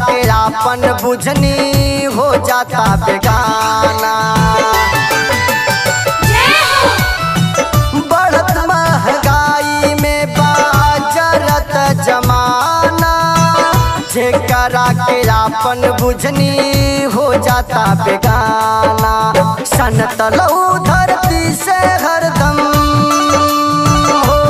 के आपन बुझनी हो जाता बेगाना। बढ़त महंगाई में बाजरत जमाना, जेकरा के आपन बुझनी हो जाता बेगाना। सनतलौ धरती से हरदम हो,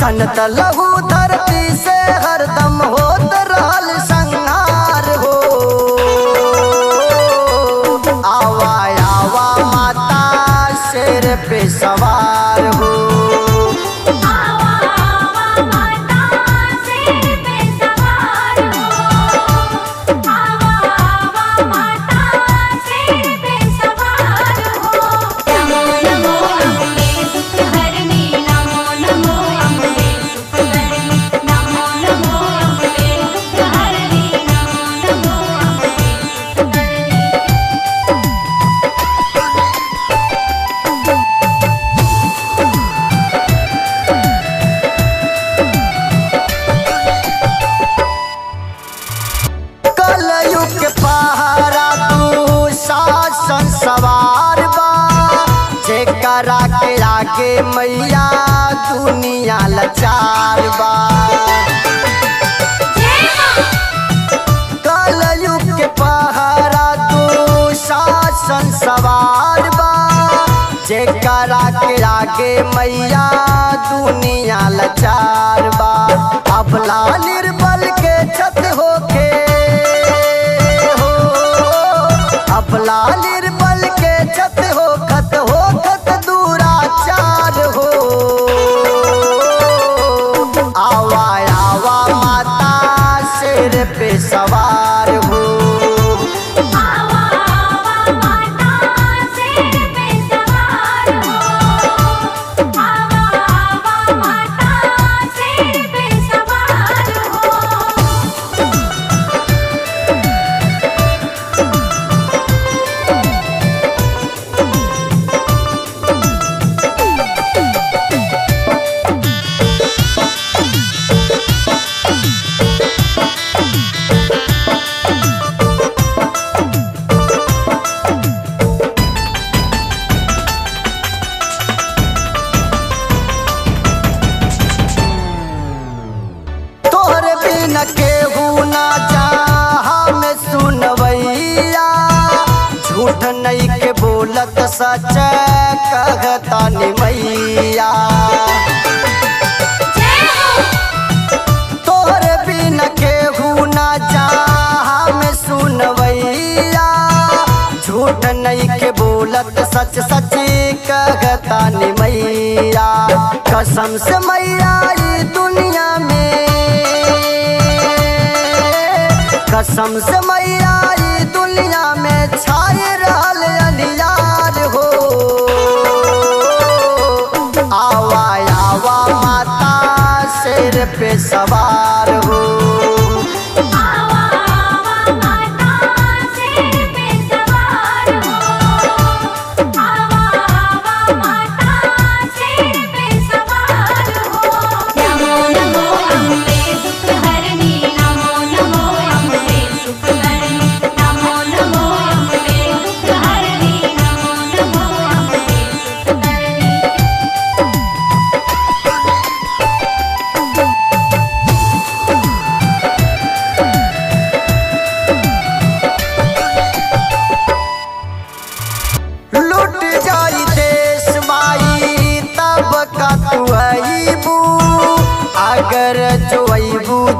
सनतलौ धरती से हरदम होत रहल संहार हो। आवा आवा माता शेर पे सवार हो, आवा आवा माता शेर पे सवार हो, आवा आवा माता शेर पे सवार हो। नमो नमो अमृत हरनी, नमो नमो अमृत हरनी, नमो नमो के आगे मैया दुनिया लाचार बा। कलयुग के पहरा तू शासन सवार बा, जेकरा के आगे मैया दुनिया लाचार बा। अबला निर्बल के छत होके हो, अबला निर्बल के छत हो खत दुराचार हो। आवा आवा माता शेर पे सवार हो, आवा आवा माता शेर पे सवार हो, आवा आवा माता शेर पे सवार हो। सच कहता निमैया, तोहरे बिन केहू ना चाहा में सुनवैया। झूठ नहीं के बोलत सच, सच कहता निमैया। कसम से मैया ई दुनिया में, कसम से मैया ई दुनिया में छाए रहल अंधियार हो। आवा आवा माता शेर पे सवार हो, आवा आवा माता शेर पे सवार हो, आवा आवा माता शेर पे सवार हो। नमो नमो अमृत हरनी, नमो नमो अमृत हरनी, नमो नमो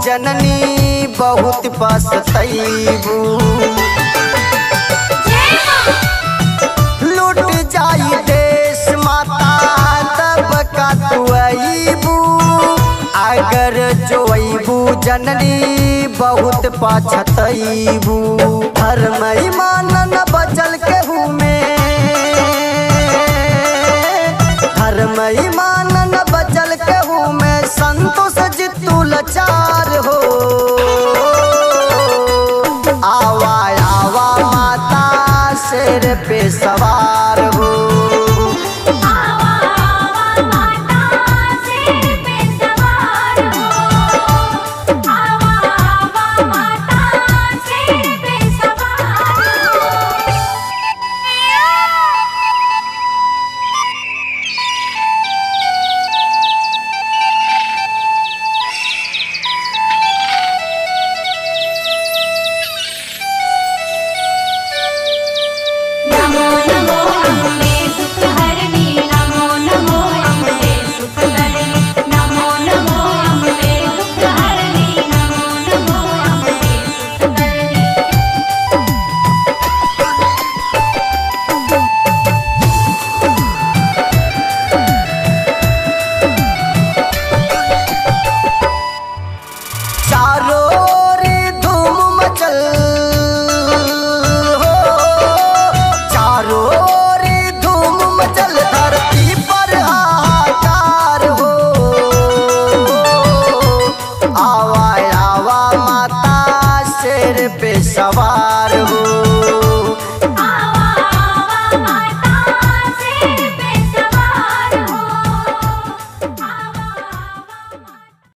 जननी बहुत पछतैबू, लूट जाई देश माता तब का तू अबू। अगर जो अबू जननी बहुत पछतैबू। धर्म ईमान न बचल केहू में, धर्म ईमान न बचल केहू में। संतोष जितू लाचार हो, आवा आवा माता शेर पे सवार।